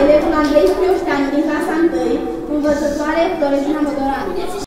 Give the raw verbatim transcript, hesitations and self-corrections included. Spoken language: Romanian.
elevul Andrei Spioșteanu din clasa întâi, învățătoare Florentina Mădoranu.